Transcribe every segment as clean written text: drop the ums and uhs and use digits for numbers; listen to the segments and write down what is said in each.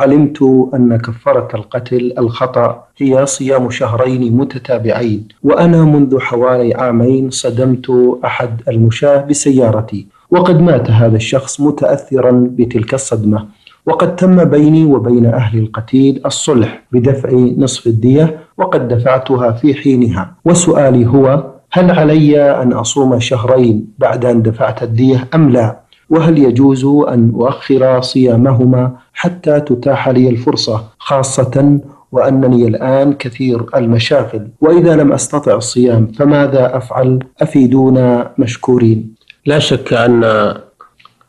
علمت أن كفارة القتل الخطأ هي صيام شهرين متتابعين، وأنا منذ حوالي عامين صدمت أحد المشاة بسيارتي، وقد مات هذا الشخص متأثرا بتلك الصدمة، وقد تم بيني وبين أهل القتيل الصلح بدفع نصف الدية وقد دفعتها في حينها. وسؤالي هو: هل علي أن أصوم شهرين بعد أن دفعت الدية أم لا؟ وهل يجوز أن أؤخر صيامهما حتى تتاح لي الفرصة، خاصة وأنني الآن كثير المشاغل، وإذا لم أستطع الصيام فماذا أفعل؟ أفيدونا مشكورين. لا شك أن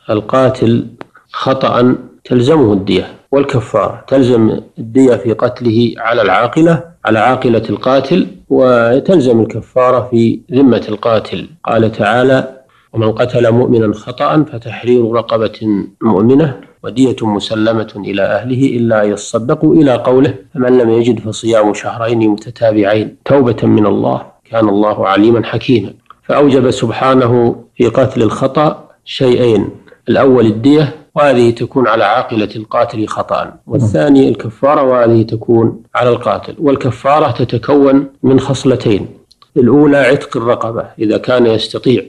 القاتل خطأ تلزمه الدية والكفارة، تلزم الدية في قتله على عاقلة القاتل، وتلزم الكفارة في ذمة القاتل. قال تعالى: ومن قتل مؤمنا خطأ فتحرير رقبة مؤمنة ودية مسلمة إلى أهله إلا يصدقوا، إلى قوله: فمن لم يجد فصيام شهرين متتابعين توبة من الله كان الله عليما حكيما. فأوجب سبحانه في قتل الخطأ شيئين: الأول الدية، وهذه تكون على عاقلة القاتل خطأ، والثاني الكفارة، وهذه تكون على القاتل. والكفارة تتكون من خصلتين: الأولى عتق الرقبة إذا كان يستطيع،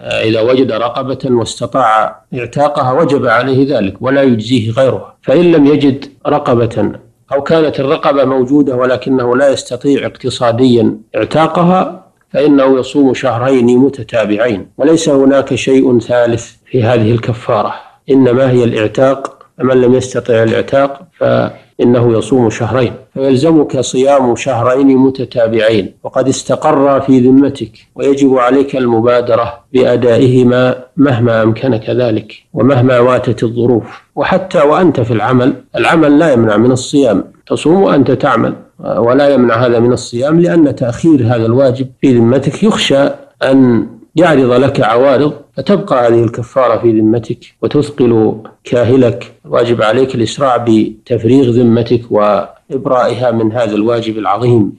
إذا وجد رقبة واستطاع اعتاقها وجب عليه ذلك ولا يجزيه غيرها. فإن لم يجد رقبة أو كانت الرقبة موجودة ولكنه لا يستطيع اقتصاديا اعتاقها فإنه يصوم شهرين متتابعين، وليس هناك شيء ثالث في هذه الكفارة، إنما هي الاعتاق. فمن لم يستطع الاعتاق فإنه يصوم شهرين، فيلزمك صيام شهرين متتابعين وقد استقر في ذمتك، ويجب عليك المبادرة بأدائهما مهما أمكنك ذلك ومهما واتت الظروف. وحتى وأنت في العمل لا يمنع من الصيام، تصوم وأنت تعمل ولا يمنع هذا من الصيام، لأن تأخير هذا الواجب في ذمتك يخشى أن يعرض لك عوارض فتبقى هذه الكفارة في ذمتك وتثقل كاهلك. واجب عليك الإسراع بتفريغ ذمتك وإبرائها من هذا الواجب العظيم.